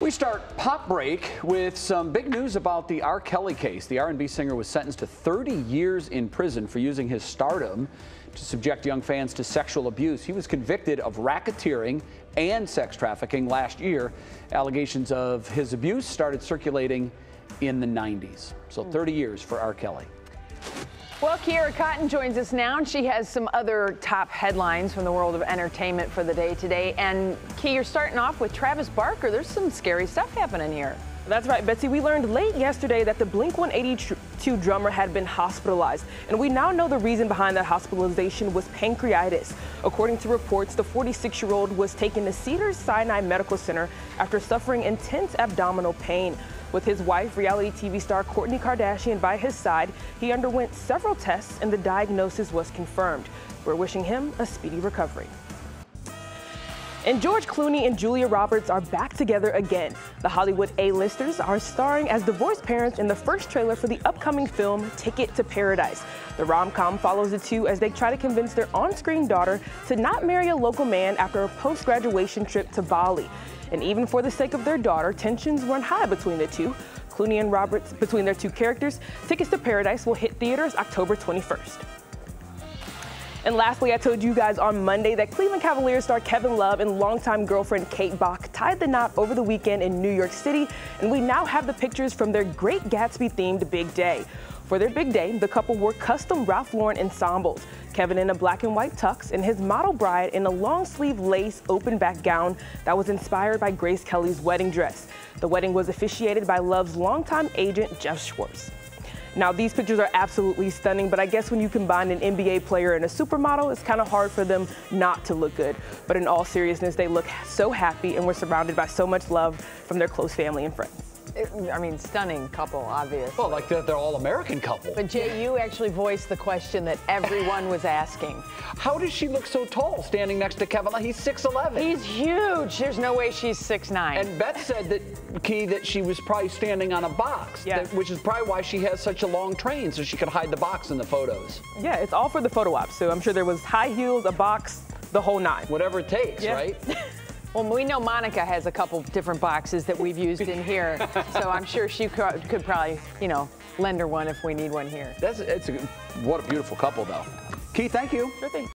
We start Pop Break with some big news about the R. Kelly case. The R&B singer was sentenced to 30 years in prison for using his stardom to subject young fans to sexual abuse. He was convicted of racketeering and sex trafficking last year. Allegations of his abuse started circulating in the 90s. So 30 years for R. Kelly. Well, Kiara Cotton joins us now, and she has some other top headlines from the world of entertainment for the day today. And, Ki, you're starting off with Travis Barker. There's some scary stuff happening here. That's right, Betsy. We learned late yesterday that the Blink-182 drummer had been hospitalized, and we now know the reason behind that hospitalization was pancreatitis. According to reports, the 46-year-old was taken to Cedars-Sinai Medical Center after suffering intense abdominal pain. With his wife, reality TV star Kourtney Kardashian, by his side, he underwent several tests and the diagnosis was confirmed. We're wishing him a speedy recovery. And George Clooney and Julia Roberts are back together again. The Hollywood A-listers are starring as divorced parents in the first trailer for the upcoming film Ticket to Paradise. The rom-com follows the two as they try to convince their on-screen daughter to not marry a local man after a post-graduation trip to Bali. And even for the sake of their daughter, tensions run high between the two. Clooney and Roberts, between their two characters, Tickets to Paradise will hit theaters October 21st. And lastly, I told you guys on Monday that Cleveland Cavaliers star Kevin Love and longtime girlfriend Kate Bach tied the knot over the weekend in New York City, and we now have the pictures from their Great Gatsby-themed big day. For their big day, the couple wore custom Ralph Lauren ensembles, Kevin in a black and white tux and his model bride in a long sleeve lace open back gown that was inspired by Grace Kelly's wedding dress. The wedding was officiated by Love's longtime agent, Jeff Schwartz. Now, these pictures are absolutely stunning, but I guess when you combine an NBA player and a supermodel, it's kind of hard for them not to look good. But in all seriousness, they look so happy and were surrounded by so much love from their close family and friends. I mean, stunning couple, obviously. Well, like they're all-American couple. But Jay, you actually voiced the question that everyone was asking. How does she look so tall standing next to Kevin? He's 6'11". He's huge. There's no way she's 6'9". And Beth said that, Key, that she was probably standing on a box, yes, which is probably why she has such a long train, so she could hide the box in the photos. Yeah, it's all for the photo op. So I'm sure there was high heels, a box, the whole nine. Whatever it takes, yeah, right? Well, we know Monica has a couple different boxes that we've used in here, so I'm sure she could probably, you know, lend her one if we need one here. What a beautiful couple, though. Keith, thank you. Sure thing.